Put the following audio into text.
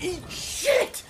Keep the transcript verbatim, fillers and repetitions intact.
eat shit!